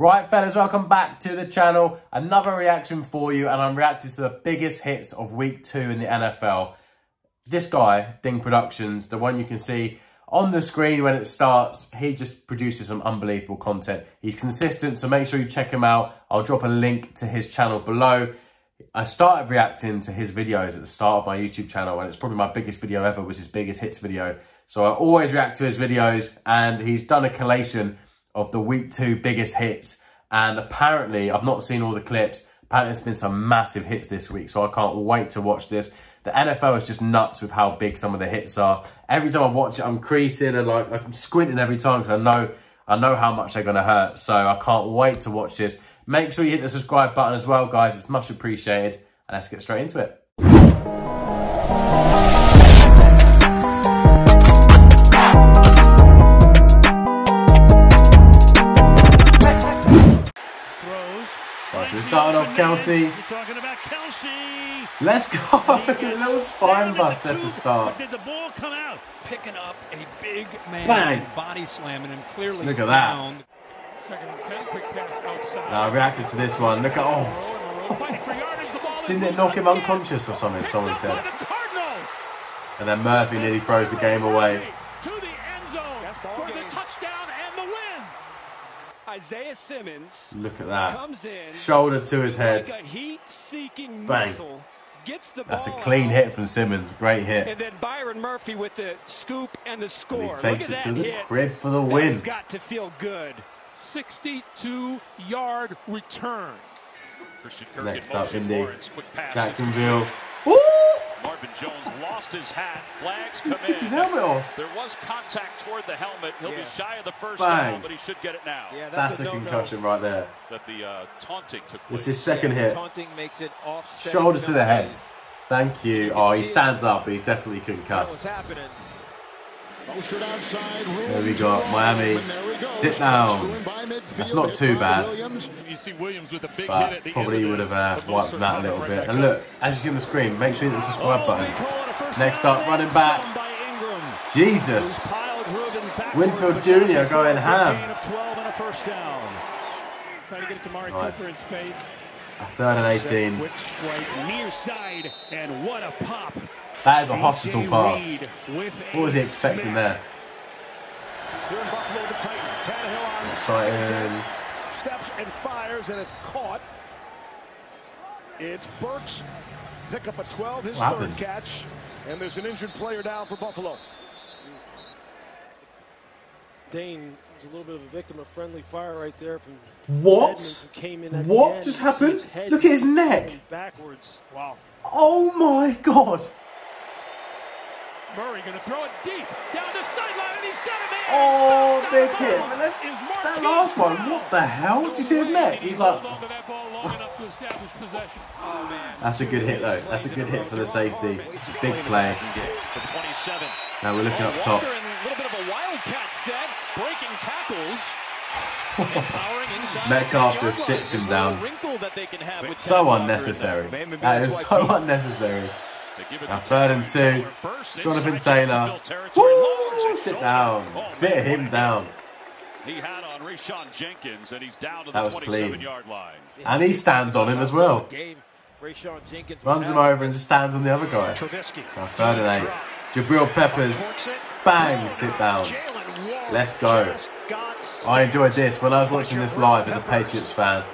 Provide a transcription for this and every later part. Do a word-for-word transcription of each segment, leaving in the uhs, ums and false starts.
Right, fellas, welcome back to the channel. Another reaction for you, and I'm reacting to the biggest hits of week two in the N F L. This guy, Ding Productions, the one you can see on the screen when it starts, he just produces some unbelievable content. He's consistent, so make sure you check him out. I'll drop a link to his channel below. I started reacting to his videos at the start of my YouTube channel, and it's probably my biggest video ever was his biggest hits video. So I always react to his videos, and he's done a collation of the week two biggest hits. And apparently, I've not seen all the clips, apparently there's been some massive hits this week, so I can't wait to watch this. The N F L is just nuts with how big some of the hits are. Every time I watch it, I'm creasing and like, like I'm squinting every time because I know, I know how much they're gonna hurt. So I can't wait to watch this. Make sure you hit the subscribe button as well, guys. It's much appreciated. And let's get straight into it. Right, so we started off Kelsey. We're talking about Kelsey. Let's go. A little spine buster to start. Did the ball come out? Picking up a big man. Bang. Body slamming him clearly. Look at that. Second and ten, quick pass outside. Now I reacted to this one. Look at, oh. Didn't it knock him unconscious or something, someone said. And then Murphy nearly throws the game away. To the end zone for the touchdown and the win. Isaiah Simmons. Look at that. Comes in, shoulder to his head. Heat-seeking muscle. Gets the That's ball a clean out. Hit from Simmons. Great hit. And then Byron Murphy with the scoop and the score. And he takes Look at it that to hit. The crib for the win. He's got to feel good. sixty-two yard return. Christian Kirk Next up, Indy. Jacksonville. Woo! Marvin Jones lost his hat. Flags come in. His helmet off. There was contact toward the helmet. He'll yeah. be shy of the first down, but he should get it now. Yeah, that's, that's a, a concussion right there. That the uh, taunting took place. It's his second yeah, hit. Taunting makes it off. Shoulder to the head. Thank you. you oh, he stands it. up, but he's definitely concussed. There we go, Miami. Sit down. That's not too bad. You see Williams with a big but hit at the probably would have uh, wiped that a little bit. And look, as you see on the screen, make sure you hit the subscribe button. Next up, running back. Jesus. Winfield Junior going ham. Nice. A third and eighteen. That is a hospital pass. What was he expecting there? Exciting. Steps and fires, and it's caught. It's Burks. Pick up a twelve, his third catch. And there's an injured player down for Buffalo. Dane was a little bit of a victim of friendly fire right there. From what? Came in what end, just happened? Look at his neck. Backwards. Wow. Oh my God. Murray going to throw it deep down the sideline, and he's got it. Man. Oh, big hit! But that, that last one, what the hell? Did you see his neck? He's like, that's a good hit though. That's a good hit for the safety. Big play. Now we're looking up top. Metcalf just sits him down. So unnecessary. That is so unnecessary. Now third and two, Jonathan Taylor. Woo! Sit down. Sit him down. He had on Rayshawn Jenkins, and he's down to the twenty-seven yard line. And he stands on him as well. Runs him over and just stands on the other guy. Now third and eight, Jabril Peppers. Bang! Sit down. Let's go. I enjoyed this. When I was watching this live as a Patriots fan,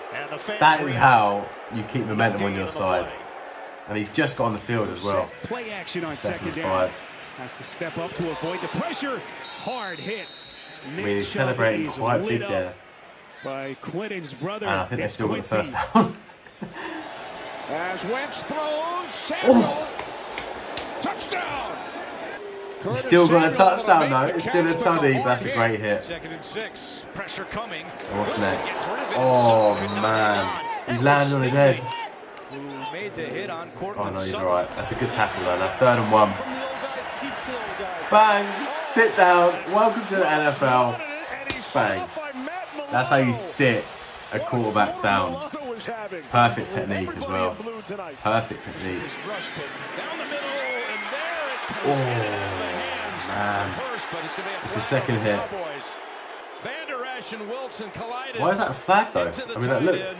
that is how you keep momentum on your side. And he just got on the field as well. Play action on second down. Has to step up to avoid the pressure. Hard hit. Nick We're celebrating quite big there. By Quentin's brother. And I think they still got the first down. As Wentz throws, Samuel. Oh. Touchdown. He's still got a touchdown though. It's still a tutty, but that's a great hit. Second and six. Pressure coming. What's next? Oh man, he landed on his head. Made the hit on oh no, he's alright. That's a good tackle though. Now third and one. Bang! Sit down. Welcome to the N F L. Bang. That's how you sit a quarterback down. Perfect technique as well. Perfect technique. Oh man. It's the second hit. Why is that a flag though? I mean, that looks.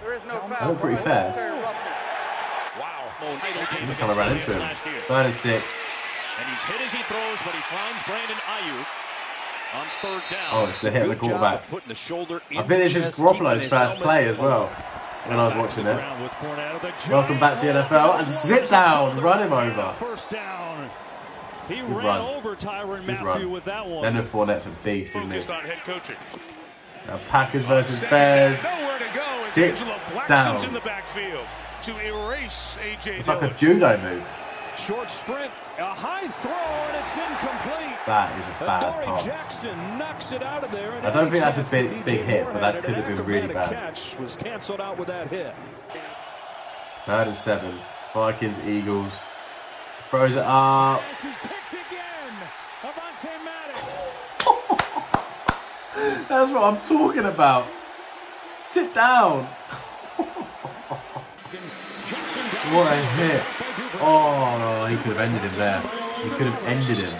There is no foul. That looked pretty fair. Wow. Look how I ran into him. Third and six. And he's hit as he throws, but he finds Brandon Ayuk on third down. Oh, it's the hit of the quarterback. I think it's just Garoppolo's first play as well. When I was watching it. Welcome back to the N F L and sit down, run him over. First down. He Good ran run. over Tyron Matthew with that one. Leonard Fournette's a beast, isn't he? Now Packers versus Bears. Sit down. In the backfield to erase A J. It's like a judo move. Short sprint, a high throw, and it's incomplete. That is a bad pass. Jackson knocks it out of there. I don't think that's a big, big hit, but that could have been really bad. Catch was cancelled out with that hit. Third and seven. Vikings, Eagles. Throws it up. This is picked again. Avante Maddox. That's what I'm talking about. Sit down. What a hit. Oh, he could have ended him there. He could have ended him.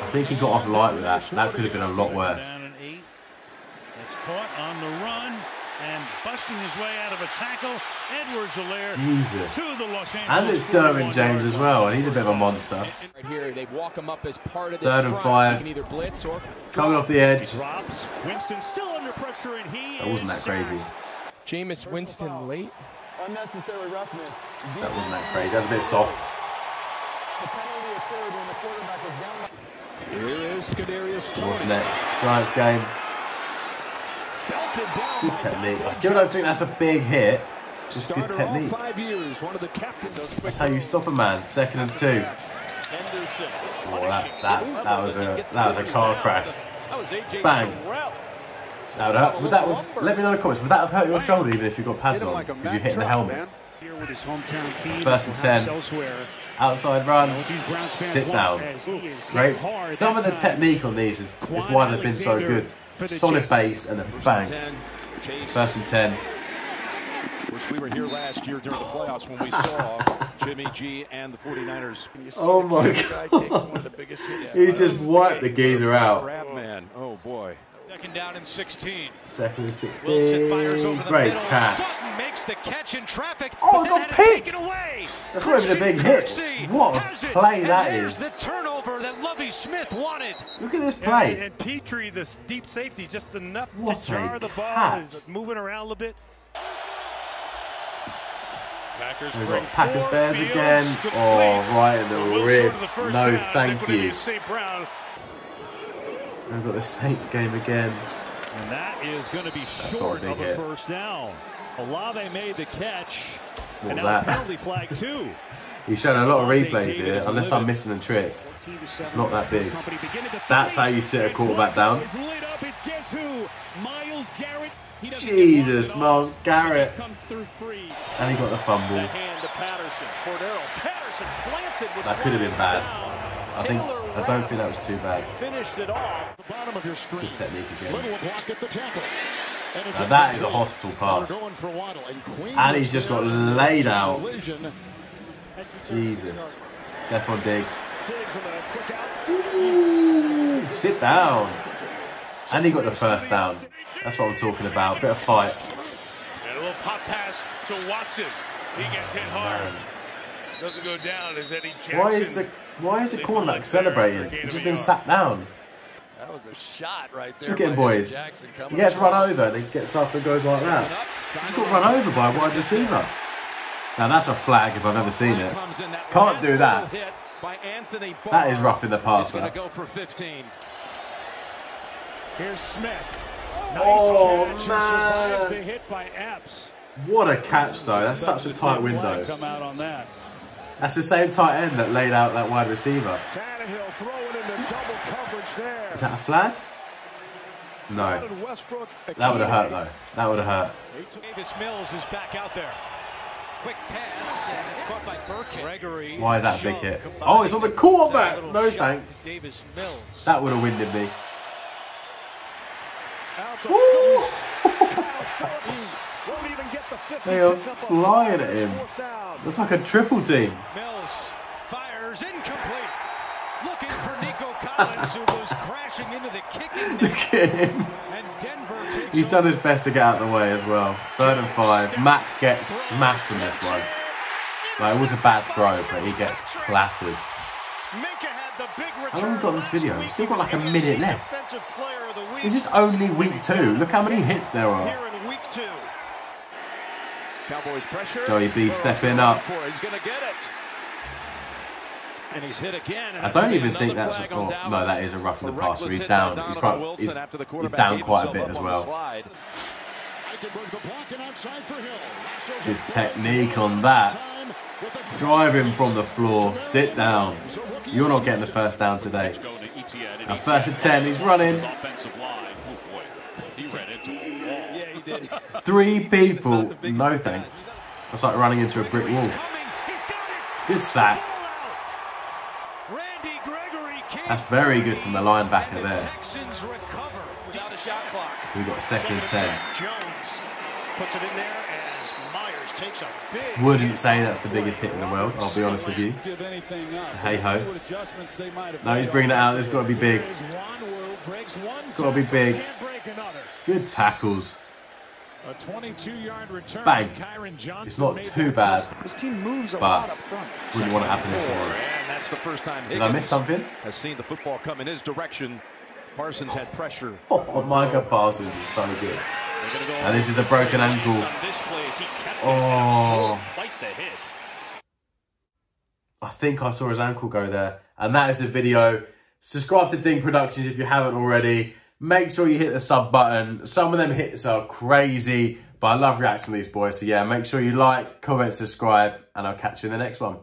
I think he got off light with that. That could have been a lot worse. It's caught on the run. And busting his way out of a tackle, Edwards Alaire Jesus. To the Los Angeles. And it's Derwin James as well, and he's a bit of a monster. Right here, they walk him up as part of this Third and five. He can either blitz or coming off the edge. Drops. Winston still under pressure, and he that wasn't that crazy. Jameis Winston late. Unnecessary roughness. That wasn't that crazy. That's a bit soft. The penalty is third when the quarterback is down. Here is Scadarius Jones. What's next? Giants game. Good technique. I still don't think that's a big hit. Just good technique. That's how you stop a man. Second and two. Oh, that, that, that was a that was a car crash. Bang. That would hurt. Would that have, let me know in the comments. Would that have hurt your shoulder even if you got pads on because you hit the helmet? First and ten. Outside run. Sit down. Great. Some of the technique on these is, is why they've been so good. Solid base and a bang. First and ten. We were here last year during the playoffs when we saw Jimmy G and the forty-niners. Oh my God! He just wiped the geezer out. Oh boy. Second down and sixteen. Second and sixteen. Great catch. Makes the catch in traffic. Oh, got picked. That's not even a big hit. What a play that is. The turnover that Lovie Smith wanted. Look at this play. And, and Petrie, this deep safety, just enough what to jar the ball. Is moving around a little bit. Packers We've got Packers Bears again. Complete. Oh, right in the Will ribs. The no, down. Thank you. We've got the Saints game again. And that is going to be That's short a of a first down. Alave made the catch. What and now that? Penalty flag two. He's showing a lot of replays here, unless I'm missing a trick. It's not that big. That's how you sit a quarterback down. Jesus, Miles Garrett. And he got the fumble. That could have been bad. I think I don't think that was too bad. Finished it off. The bottom of your screen. Good technique again. Now that is a hostile pass. And he's just got laid out. Jesus. Stephon Diggs. Ooh, sit down. And he got the first down. That's what I'm talking about. Bit of fight. And a little pop pass to Watson. He gets hit hard. Doesn't go down. Is Eddie Jackson? Why is the Why is the cornerback celebrating? He's just been sat down. That was a shot right there. Look at him, boys. He gets run over, then he gets up and goes like that. He's got run over by a wide receiver. Now that's a flag if I've ever seen it. Can't do that. That is roughing the passer. Here's Smith. Oh, man. What a catch, though. That's such a tight window. That's the same tight end that laid out that wide receiver. Tannehill throwing into double coverage there. Is that a flag? No. That would have hurt though. That would have hurt. Davis Mills is back out there. Quick pass and it's caught by Burke. Why is that a big hit? Oh, it's on the quarterback. No thanks. Davis Mills. That would have winded me. Woo! They are flying at him. That's like a triple team. Mills fires incomplete. looking for Nico Collins, who was crashing into the kicking net. And Denver He's done his best to get out of the way as well. Third and five. Mack gets smashed in this one. Like, it was a bad throw, but he gets flattered. How long have we got this video? We've still got like a minute left. This is only week two. Look how many hits there are. Cowboys pressure. Joey B stepping up. He's going to get it. And he's hit again. I don't even think that's a oh, no, that is a rough in the pass. So he's down. He's, quite, he's, he's down quite a bit as well. Good technique on that. Drive him from the floor. Sit down. You're not getting the first down today. Now first and ten. He's running. Three people. No thanks. That's like running into a brick wall. Good sack. That's very good from the linebacker there. We've got second and ten. Wouldn't say that's the biggest hit in the world, I'll be honest with you. Hey ho. No, he's bringing it out. This has got to be big. Got to be big. Good tackles. Bang. It's not too bad, but wouldn't want to happen tomorrow. Did I miss something? Has seen the football come in his direction. Parsons had pressure. Oh, Micah Parsons is so good. And this is a broken ankle. Oh. I think I saw his ankle go there. And that is the video. Subscribe to Ding Productions if you haven't already. Make sure you hit the sub button. Some of them hits are crazy, but I love reacting to these boys. So yeah, make sure you like, comment, subscribe, and I'll catch you in the next one.